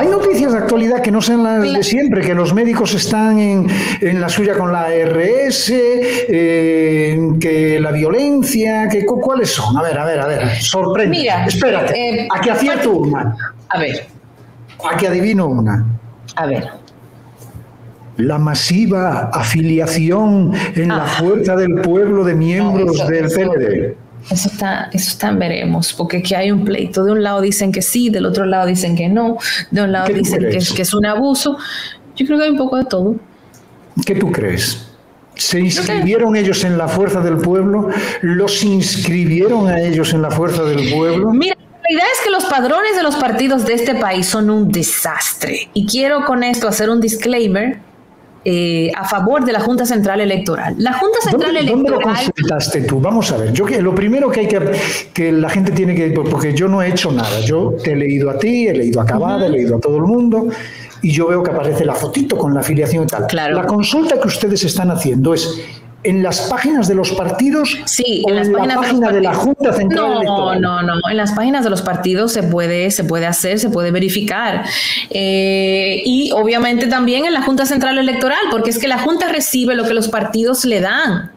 Hay noticias de actualidad que no sean las de siempre, que los médicos están en la suya con la ARS, que la violencia, que ¿cuáles son? A ver, sorprende. Mira, espérate, a que acierto una. A ver. A que adivino una. A ver. La masiva afiliación en la Fuerza del Pueblo de miembros del PLD. Eso está, veremos, porque aquí hay un pleito. De un lado dicen que sí, del otro lado dicen que no, de un lado dicen que es un abuso. Yo creo que hay un poco de todo. ¿Qué tú crees? ¿Se inscribieron ellos en la Fuerza del Pueblo? ¿Los inscribieron a ellos en la Fuerza del Pueblo? Mira, la realidad es que los padrones de los partidos de este país son un desastre. Y quiero con esto hacer un disclaimer a favor de la Junta Central Electoral. La Junta Central Electoral... ¿Dónde lo consultaste tú? Vamos a ver, lo primero que hay que la gente tiene que... Porque yo no he hecho nada, yo te he leído a ti, he leído a Cabada, he leído a todo el mundo, y yo veo que aparece la fotito con la afiliación y tal. Claro. La consulta que ustedes están haciendo es... ¿En las páginas de los partidos? Sí, en las páginas de la Junta Central Electoral. No. En las páginas de los partidos se puede hacer, se puede verificar. Y obviamente también en la Junta Central Electoral, porque es que la Junta recibe lo que los partidos le dan.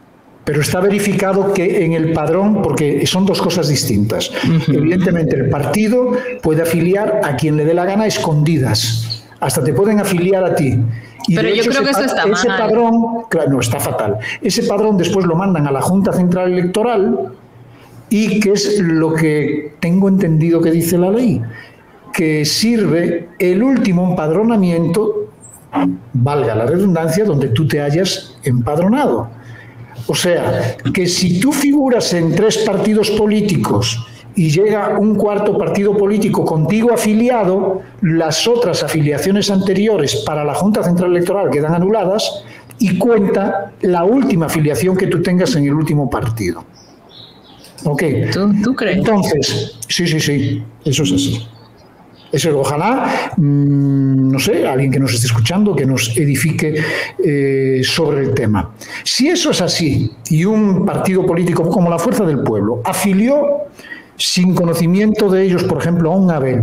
Pero está verificado que en el padrón, porque son dos cosas distintas. Evidentemente el partido puede afiliar a quien le dé la gana a escondidas. Hasta te pueden afiliar a ti. Y pero yo hecho, creo que eso está mal. Ese padrón, claro, no, está fatal. Ese padrón después lo mandan a la Junta Central Electoral y que es lo que tengo entendido que dice la ley, que sirve el último empadronamiento, valga la redundancia, donde tú te hayas empadronado. O sea, que si tú figuras en tres partidos políticos... y llega un cuarto partido político contigo afiliado, las otras afiliaciones anteriores para la Junta Central Electoral quedan anuladas y cuenta la última afiliación que tú tengas en el último partido. ¿Ok? ¿Tú crees? Entonces, sí, eso es así. Eso, ojalá, no sé, alguien que nos esté escuchando, que nos edifique sobre el tema. Si eso es así, y un partido político como la Fuerza del Pueblo afilió... sin conocimiento de ellos, por ejemplo, a un Abel,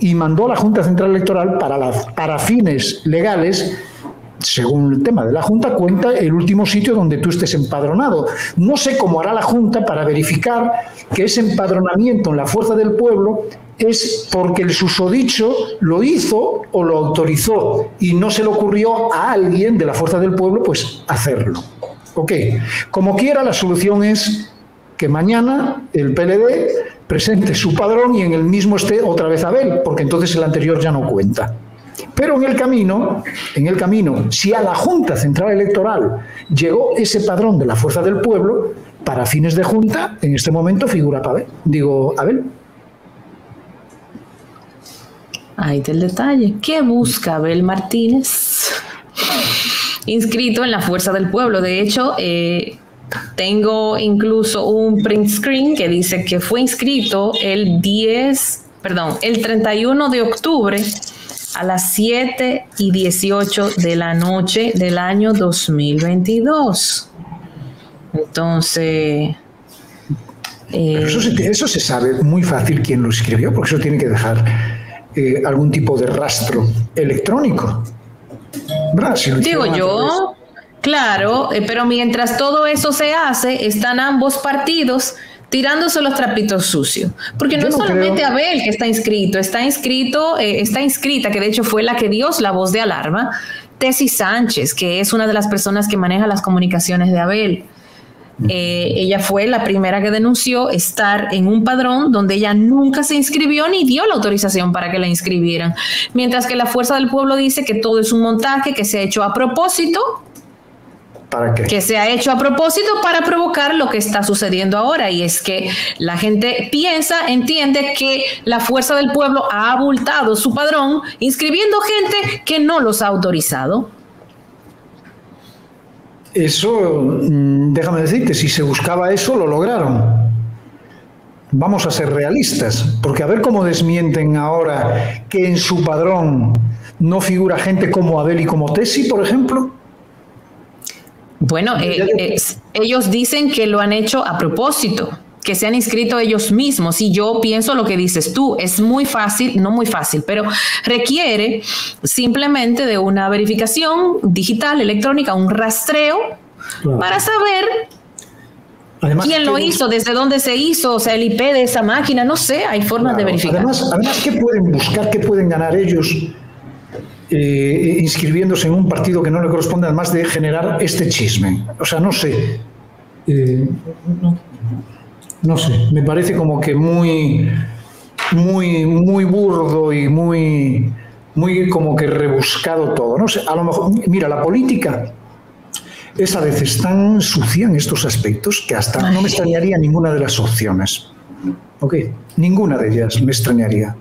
y mandó a la Junta Central Electoral para fines legales, según el tema de la Junta, cuenta el último sitio donde tú estés empadronado. No sé cómo hará la Junta para verificar que ese empadronamiento en la Fuerza del Pueblo es porque el susodicho lo hizo o lo autorizó y no se le ocurrió a alguien de la Fuerza del Pueblo pues hacerlo. Ok, como quiera, la solución es... que mañana el PLD presente su padrón y en el mismo esté otra vez Abel, porque entonces el anterior ya no cuenta. Pero en el camino, si a la Junta Central Electoral llegó ese padrón de la Fuerza del Pueblo, para fines de Junta, en este momento figura Abel. Ahí está el detalle. ¿Qué busca Abel Martínez? Inscrito en la Fuerza del Pueblo. De hecho... tengo incluso un print screen que dice que fue inscrito el 31 de octubre a las 7:18 de la noche del año 2022. Entonces... Eso se sabe muy fácil quién lo escribió, porque eso tiene que dejar algún tipo de rastro electrónico. Si digo yo... Claro, pero mientras todo eso se hace, están ambos partidos tirándose los trapitos sucios. Porque no es solamente Abel que está inscrita, que de hecho fue la que dio la voz de alarma, Tessy Sánchez, que es una de las personas que maneja las comunicaciones de Abel. Ella fue la primera que denunció estar en un padrón donde ella nunca se inscribió ni dio la autorización para que la inscribieran. Mientras que la Fuerza del Pueblo dice que todo es un montaje que se ha hecho a propósito. ¿Para qué? Que se ha hecho a propósito para provocar lo que está sucediendo ahora, y es que la gente entiende que la Fuerza del Pueblo ha abultado su padrón inscribiendo gente que no los ha autorizado. Eso, déjame decirte, si se buscaba eso, lo lograron. Vamos a ser realistas, porque a ver cómo desmienten ahora que en su padrón no figura gente como Abel y como Tessy, por ejemplo. Bueno, ellos dicen que lo han hecho a propósito, que se han inscrito ellos mismos. Y yo pienso lo que dices tú, es muy fácil, no muy fácil, pero requiere simplemente de una verificación digital, electrónica, un rastreo, claro, para saber... Además, ¿quién lo hizo? ¿Desde dónde se hizo? O sea, el IP de esa máquina, no sé, hay formas, claro, de verificar. Además, ¿qué pueden buscar? ¿Qué pueden ganar ellos inscribiéndose en un partido que no le corresponde, además de generar este chisme? O sea, no sé. No sé, me parece como que muy burdo y muy como que rebuscado todo. No sé, a lo mejor, mira, la política... esa vez es tan sucia en estos aspectos que hasta no me extrañaría ninguna de las opciones. ¿Ok? Ninguna de ellas me extrañaría.